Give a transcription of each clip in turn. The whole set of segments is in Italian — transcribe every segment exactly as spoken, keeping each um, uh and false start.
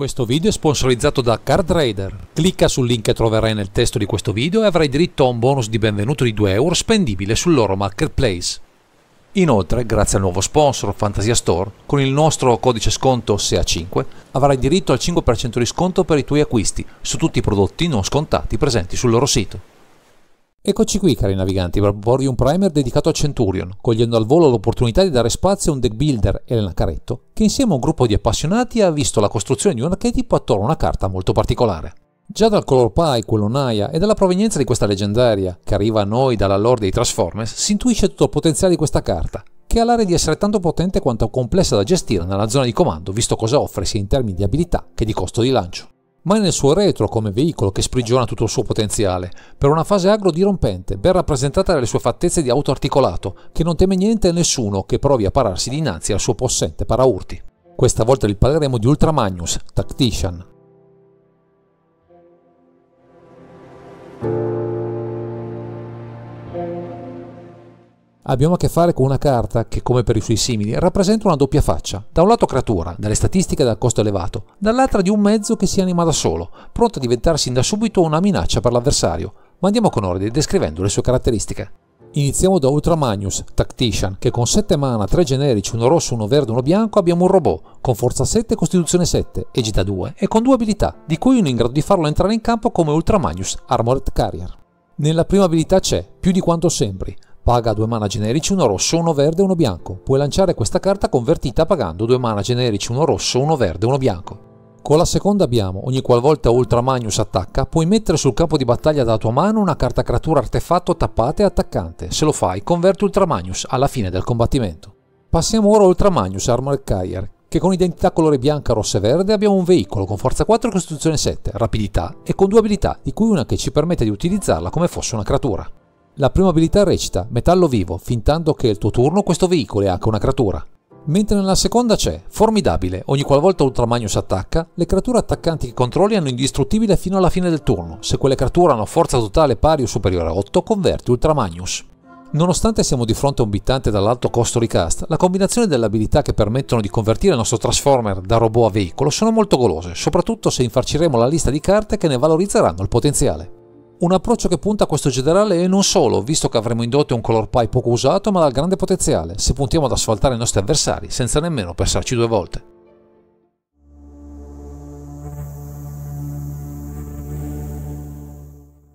Questo video è sponsorizzato da Card Trader. Clicca sul link che troverai nel testo di questo video e avrai diritto a un bonus di benvenuto di due euro spendibile sul loro marketplace. Inoltre, grazie al nuovo sponsor Fantasia Store, con il nostro codice sconto S E A cinque avrai diritto al cinque per cento di sconto per i tuoi acquisti su tutti i prodotti non scontati presenti sul loro sito. Eccoci qui, cari naviganti, per proporvi un primer dedicato a Centurion, cogliendo al volo l'opportunità di dare spazio a un deck builder, Elena Caretto, che insieme a un gruppo di appassionati ha visto la costruzione di un archetipo attorno a una carta molto particolare. Già dal color pie, quello Naya, e dalla provenienza di questa leggendaria, che arriva a noi dalla lore dei Transformers, si intuisce tutto il potenziale di questa carta, che ha l'aria di essere tanto potente quanto complessa da gestire nella zona di comando, visto cosa offre sia in termini di abilità che di costo di lancio. Ma è nel suo retro come veicolo che sprigiona tutto il suo potenziale, per una fase agro dirompente, ben rappresentata dalle sue fattezze di autoarticolato, che non teme niente e nessuno che provi a pararsi dinanzi al suo possente paraurti. Questa volta vi parleremo di Ultra Magnus Tactician. Abbiamo a che fare con una carta che, come per i suoi simili, rappresenta una doppia faccia. Da un lato creatura, dalle statistiche e dal costo elevato, dall'altra di un mezzo che si anima da solo, pronto a diventare sin da subito una minaccia per l'avversario, ma andiamo con ordine descrivendo le sue caratteristiche. Iniziamo da Ultra Magnus Tactician, che con sette mana, tre generici, uno rosso, uno verde e uno bianco abbiamo un robot, con forza sette, costituzione sette, agilità due e con due abilità, di cui uno in grado di farlo entrare in campo come Ultra Magnus Armored Carrier. Nella prima abilità c'è, più di quanto sembri. Paga due mana generici, uno rosso, uno verde e uno bianco. Puoi lanciare questa carta convertita pagando due mana generici, uno rosso, uno verde e uno bianco. Con la seconda abbiamo, ogni qualvolta Ultra Magnus attacca, puoi mettere sul campo di battaglia dalla tua mano una carta creatura artefatto tappata e attaccante. Se lo fai, converti Ultra Magnus alla fine del combattimento. Passiamo ora a Ultra Magnus Armored Carrier, che con identità colore bianca, rossa e verde abbiamo un veicolo con forza quattro, costituzione sette, rapidità e con due abilità, di cui una che ci permette di utilizzarla come fosse una creatura. La prima abilità recita Metallo vivo, fintando che il tuo turno questo veicolo è anche una creatura. Mentre nella seconda c'è Formidabile, ogni qualvolta Ultra Magnus attacca, le creature attaccanti che controlli hanno indistruttibile fino alla fine del turno. Se quelle creature hanno forza totale pari o superiore a otto, converti Ultra Magnus. Nonostante siamo di fronte a un bittante dall'alto costo recast, la combinazione delle abilità che permettono di convertire il nostro Transformer da robot a veicolo sono molto golose, soprattutto se infarciremo la lista di carte che ne valorizzeranno il potenziale. Un approccio che punta a questo generale e non solo, visto che avremo indotto un color pie poco usato ma dal grande potenziale, se puntiamo ad asfaltare i nostri avversari senza nemmeno pensarci due volte.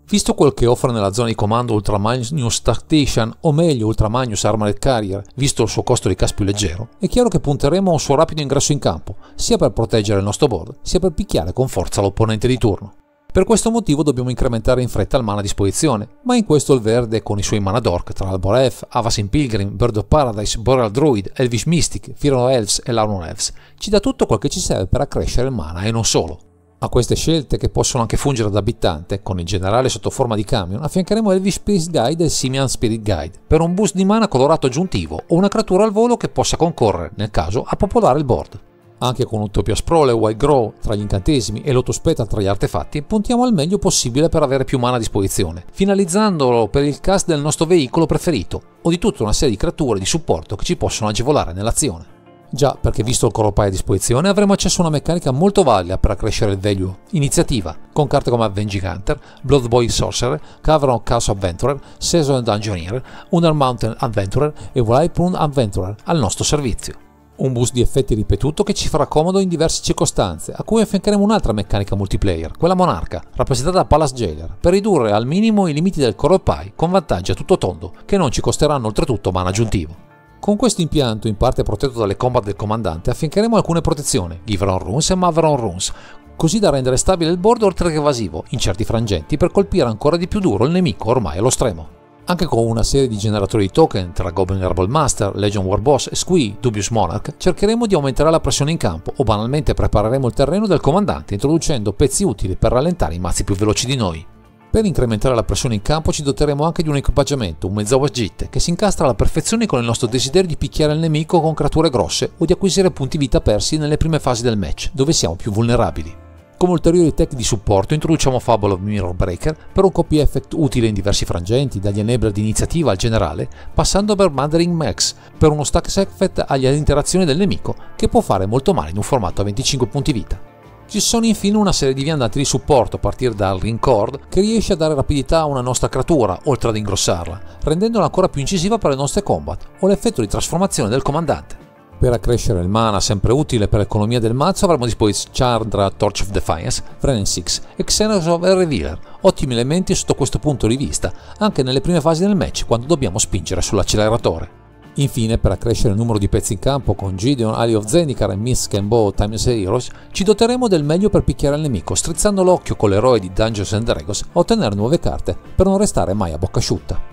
Visto quel che offre nella zona di comando Ultra Magnus Tactician, o meglio Ultra Magnus Armored Carrier, visto il suo costo di cast più leggero, è chiaro che punteremo a un suo rapido ingresso in campo, sia per proteggere il nostro board, sia per picchiare con forza l'opponente di turno. Per questo motivo dobbiamo incrementare in fretta il mana a disposizione, ma in questo il verde con i suoi mana d'orc tra Alboref, Avacyn's Pilgrim, Bird of Paradise, Boreal Druid, Elvish Mystic, Fyndhorn Elves e Llanowar Elves ci dà tutto quel che ci serve per accrescere il mana e non solo. A queste scelte, che possono anche fungere da abitante, con il generale sotto forma di camion affiancheremo Elvish Spirit Guide e Simian Spirit Guide per un boost di mana colorato aggiuntivo o una creatura al volo che possa concorrere, nel caso, a popolare il board. Anche con Utopia Sprawl e Wild Grow tra gli incantesimi e Lotus Petal tra gli artefatti, puntiamo al meglio possibile per avere più mana a disposizione, finalizzandolo per il cast del nostro veicolo preferito, o di tutta una serie di creature di supporto che ci possono agevolare nell'azione. Già, perché visto il coropai a disposizione avremo accesso a una meccanica molto valida per accrescere il value, iniziativa, con carte come Avenging Hunter, Blood Boy Sorcerer, Cavern of Chaos Adventurer, Seasonal Dungeoner, Under Mountain Adventurer e Wally Pruned Adventurer al nostro servizio. Un boost di effetti ripetuto che ci farà comodo in diverse circostanze, a cui affiancheremo un'altra meccanica multiplayer, quella monarca, rappresentata da Palace Jailer, per ridurre al minimo i limiti del color pie con vantaggi a tutto tondo, che non ci costeranno oltretutto mana aggiuntivo. Con questo impianto, in parte protetto dalle combat del comandante, affiancheremo alcune protezioni, Giver of Runes e Mavron Runes, così da rendere stabile il board oltre che evasivo, in certi frangenti, per colpire ancora di più duro il nemico ormai allo stremo. Anche con una serie di generatori di token tra Goblin Herbalmaster, Legion Warboss e Squee, Dubious Monarch, cercheremo di aumentare la pressione in campo o banalmente prepareremo il terreno del comandante introducendo pezzi utili per rallentare i mazzi più veloci di noi. Per incrementare la pressione in campo ci doteremo anche di un equipaggiamento, un Mezzowaggit, che si incastra alla perfezione con il nostro desiderio di picchiare il nemico con creature grosse o di acquisire punti vita persi nelle prime fasi del match, dove siamo più vulnerabili. Come ulteriori tech di supporto introduciamo Fable of Mirror Breaker per un copy effect utile in diversi frangenti, dagli enabler di iniziativa al generale, passando per Mothering Max per uno stack effect alle interazioni del nemico che può fare molto male in un formato a venticinque punti vita. Ci sono infine una serie di viandanti di supporto a partire dal Rincord, che riesce a dare rapidità a una nostra creatura oltre ad ingrossarla, rendendola ancora più incisiva per le nostre combat o l'effetto di trasformazione del comandante. Per accrescere il mana, sempre utile per l'economia del mazzo, avremo disponibili Chandra, Torch of Defiance, Frenenix e Xenos of Revealer, ottimi elementi sotto questo punto di vista, anche nelle prime fasi del match quando dobbiamo spingere sull'acceleratore. Infine, per accrescere il numero di pezzi in campo con Gideon, Ali of Zendikar e Miss Kenbo Timeless Heroes, ci doteremo del meglio per picchiare il nemico, strizzando l'occhio con l'eroe di Dungeons and Dragons a ottenere nuove carte per non restare mai a bocca asciutta.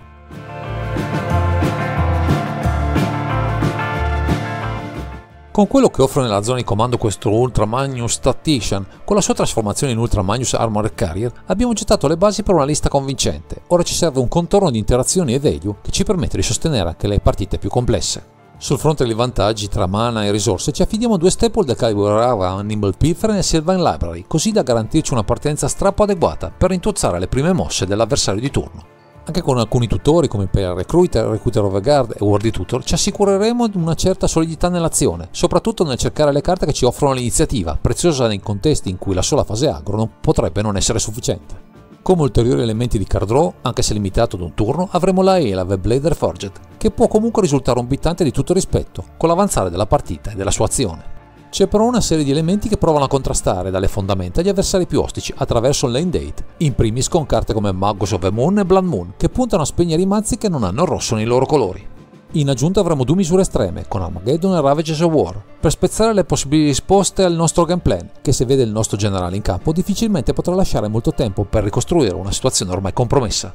Con quello che offre nella zona di comando questo Ultra Magnus Tactician, con la sua trasformazione in Ultra Magnus Armored Carrier, abbiamo gettato le basi per una lista convincente. Ora ci serve un contorno di interazioni e value che ci permette di sostenere anche le partite più complesse. Sul fronte dei vantaggi tra mana e risorse ci affidiamo a due staple del calibro Rava, Nimble Pilfer e Sylvan Library, così da garantirci una partenza strappo adeguata per intozzare le prime mosse dell'avversario di turno. Anche con alcuni tutori come per Recruiter, Recruiter of the Guard e Worthy Tutor ci assicureremo di una certa solidità nell'azione, soprattutto nel cercare le carte che ci offrono l'iniziativa, preziosa nei contesti in cui la sola fase aggro non potrebbe non essere sufficiente. Come ulteriori elementi di card draw, anche se limitato ad un turno, avremo la Elave Blader Forged, che può comunque risultare un bittante di tutto rispetto, con l'avanzare della partita e della sua azione. C'è però una serie di elementi che provano a contrastare dalle fondamenta gli avversari più ostici attraverso il lane date, in primis con carte come Magus of the Moon e Blood Moon, che puntano a spegnere i mazzi che non hanno il rosso nei loro colori. In aggiunta avremo due misure estreme, con Armageddon e Ravages of War, per spezzare le possibili risposte al nostro game plan, che se vede il nostro generale in campo difficilmente potrà lasciare molto tempo per ricostruire una situazione ormai compromessa.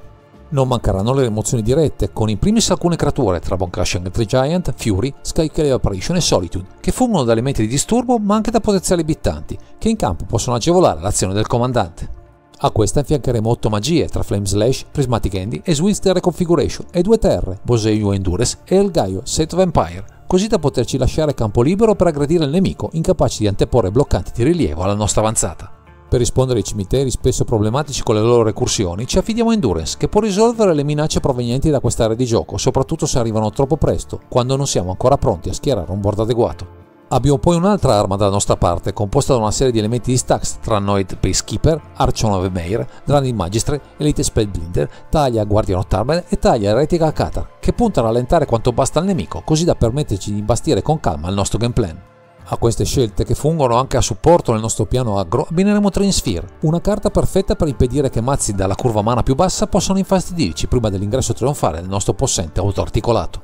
Non mancheranno le emozioni dirette, con in primis alcune creature tra Bonkassian Tree Giant, Fury, Skyclave Apparition e Solitude, che fungono da elementi di disturbo ma anche da potenziali bittanti, che in campo possono agevolare l'azione del comandante. A questa affiancheremo otto magie tra Flame Slash, Prismatic Handy e Swift Reconfiguration e due terre, Boseyu Endurance e El Gaio, Set of Empire, così da poterci lasciare campo libero per aggredire il nemico, incapaci di anteporre bloccanti di rilievo alla nostra avanzata. Per rispondere ai cimiteri spesso problematici con le loro recursioni, ci affidiamo a Endurance, che può risolvere le minacce provenienti da quest'area di gioco, soprattutto se arrivano troppo presto, quando non siamo ancora pronti a schierare un board adeguato. Abbiamo poi un'altra arma dalla nostra parte, composta da una serie di elementi di stacks tra Noid Peacekeeper, Archon of Meir, Dranid Magistrate, Elite Spellblinder, Thalia Guardian of Tarben e Thalia Eretical Cathar, che punta a rallentare quanto basta al nemico, così da permetterci di imbastire con calma il nostro game plan. A queste scelte, che fungono anche a supporto nel nostro piano aggro, abbineremo Train Sphere, una carta perfetta per impedire che mazzi dalla curva mana più bassa possano infastidirci prima dell'ingresso trionfale del nostro possente autoarticolato.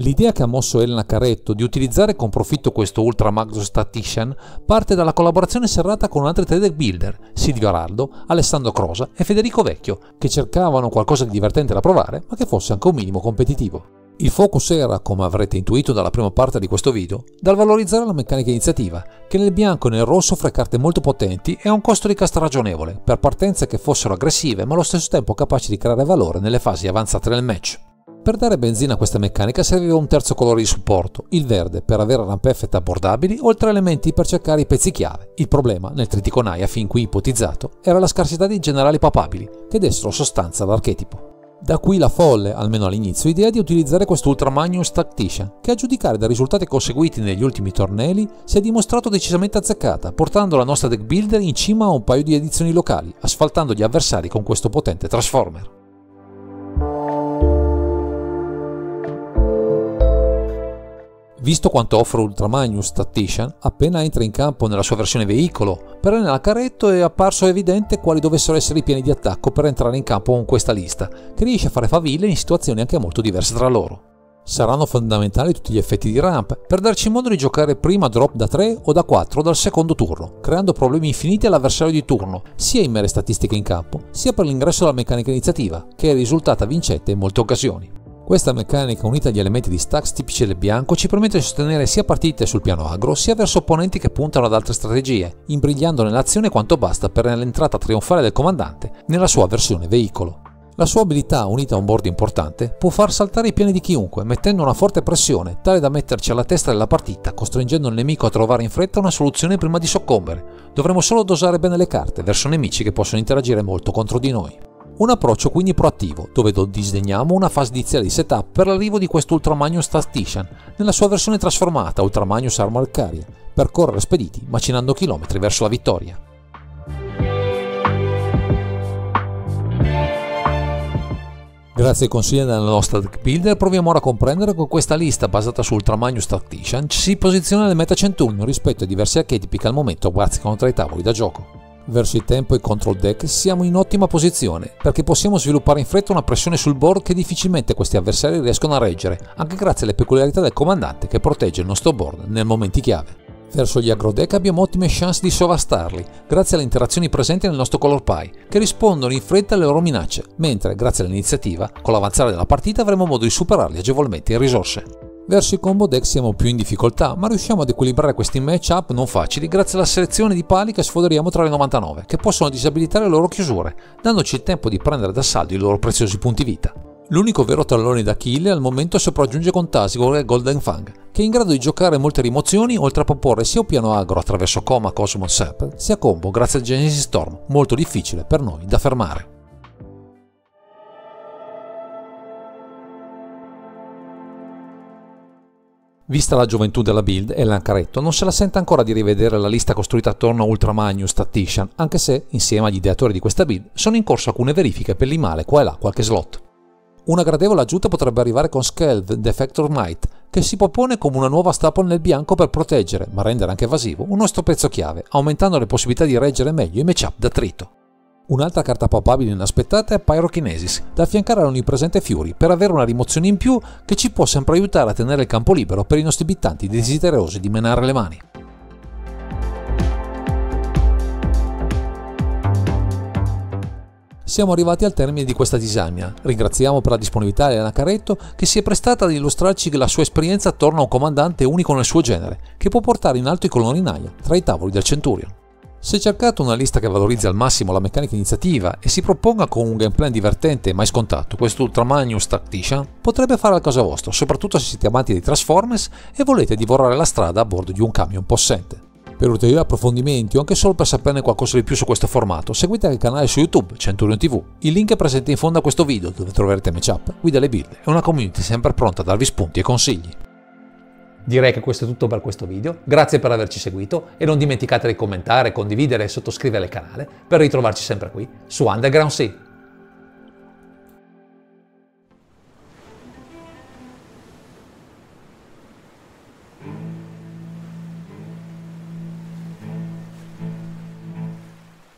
L'idea che ha mosso Elena Caretto di utilizzare con profitto questo Ultra Magnus Tactician parte dalla collaborazione serrata con altri tre deck builder, Silvio Araldo, Alessandro Crosa e Federico Vecchio, che cercavano qualcosa di divertente da provare ma che fosse anche un minimo competitivo. Il focus era, come avrete intuito dalla prima parte di questo video, dal valorizzare la meccanica iniziativa, che nel bianco e nel rosso offre carte molto potenti e a un costo di cast ragionevole, per partenze che fossero aggressive ma allo stesso tempo capaci di creare valore nelle fasi avanzate del match. Per dare benzina a questa meccanica serviva un terzo colore di supporto, il verde, per avere rampe effett abbordabili, oltre a elementi per cercare i pezzi chiave. Il problema, nel trittico Naya fin qui ipotizzato, era la scarsità di generali papabili, che dessero sostanza all'archetipo. Da qui la folle, almeno all'inizio, idea di utilizzare questo Ultra Magnus Tactician, che a giudicare dai risultati conseguiti negli ultimi tornei si è dimostrato decisamente azzeccata, portando la nostra deck builder in cima a un paio di edizioni locali, asfaltando gli avversari con questo potente Transformer. Visto quanto offre Ultra Magnus Tactician, appena entra in campo nella sua versione veicolo, per Elena Caretto è apparso evidente quali dovessero essere i piani di attacco per entrare in campo con questa lista, che riesce a fare faville in situazioni anche molto diverse tra loro. Saranno fondamentali tutti gli effetti di ramp, per darci modo di giocare prima drop da tre o da quattro dal secondo turno, creando problemi infiniti all'avversario di turno, sia in mere statistiche in campo, sia per l'ingresso della meccanica iniziativa, che è risultata vincente in molte occasioni. Questa meccanica unita agli elementi di stacks tipici del bianco ci permette di sostenere sia partite sul piano agro sia verso opponenti che puntano ad altre strategie, imbrigliando nell'azione quanto basta per l'entrata trionfale del comandante nella sua versione veicolo. La sua abilità unita a un board importante può far saltare i piani di chiunque mettendo una forte pressione tale da metterci alla testa della partita costringendo il nemico a trovare in fretta una soluzione prima di soccombere. Dovremo solo dosare bene le carte verso nemici che possono interagire molto contro di noi. Un approccio quindi proattivo, dove disegniamo una fase iniziale di setup per l'arrivo di questo Ultra Magnus Tactician nella sua versione trasformata Ultra Magnus Armored Carrier, per correre spediti macinando chilometri verso la vittoria. Grazie ai consigli della nostra deck builder proviamo ora a comprendere come questa lista basata su Ultra Magnus Tactician si posiziona nel meta Centurion rispetto ai diversi archetipi che al momento bazzicano tra i tavoli da gioco. Verso il tempo e contro il deck siamo in ottima posizione perché possiamo sviluppare in fretta una pressione sul board che difficilmente questi avversari riescono a reggere, anche grazie alle peculiarità del comandante che protegge il nostro board nel momenti chiave. Verso gli aggro deck abbiamo ottime chance di sovrastarli, grazie alle interazioni presenti nel nostro color pie, che rispondono in fretta alle loro minacce, mentre, grazie all'iniziativa, con l'avanzare della partita avremo modo di superarli agevolmente in risorse. Verso i combo deck siamo più in difficoltà, ma riusciamo ad equilibrare questi match-up non facili grazie alla selezione di pali che sfoderiamo tra le novantanove, che possono disabilitare le loro chiusure, dandoci il tempo di prendere d'assalto i loro preziosi punti vita. L'unico vero tallone d'Achille al momento sopraggiunge con Tasigur e Golden Fang, che è in grado di giocare molte rimozioni oltre a proporre sia un piano agro attraverso Coma Cosmos Sap, sia combo grazie al Genesis Storm, molto difficile per noi da fermare. Vista la gioventù della build, Elena Caretto non se la sente ancora di rivedere la lista costruita attorno a Ultra Magnus Tactician, anche se, insieme agli ideatori di questa build, sono in corso alcune verifiche per limare qua e là qualche slot. Una gradevole aggiunta potrebbe arrivare con Skelv Defector Knight, che si propone come una nuova staple nel bianco per proteggere, ma rendere anche evasivo, un nostro pezzo chiave, aumentando le possibilità di reggere meglio i matchup d'attrito. Un'altra carta papabile inaspettata è Pyrokinesis, da affiancare all'onnipresente Fury per avere una rimozione in più che ci può sempre aiutare a tenere il campo libero per i nostri bittanti desiderosi di menare le mani. Siamo arrivati al termine di questa disamina, ringraziamo per la disponibilità Elena Caretto che si è prestata ad illustrarci la sua esperienza attorno a un comandante unico nel suo genere, che può portare in alto i coloni Naya tra i tavoli del Centurion. Se cercate una lista che valorizzi al massimo la meccanica iniziativa e si proponga con un gameplay divertente e mai scontato, questo Ultra Magnus Tactician potrebbe fare al caso vostro, soprattutto se siete amanti dei Transformers e volete divorare la strada a bordo di un camion possente. Per ulteriori approfondimenti o anche solo per saperne qualcosa di più su questo formato, seguite anche il canale su YouTube Centurion tivù, il link è presente in fondo a questo video dove troverete matchup, guida alle build e una community sempre pronta a darvi spunti e consigli. Direi che questo è tutto per questo video, grazie per averci seguito e non dimenticate di commentare, condividere e sottoscrivere il canale per ritrovarci sempre qui su Underground Sea.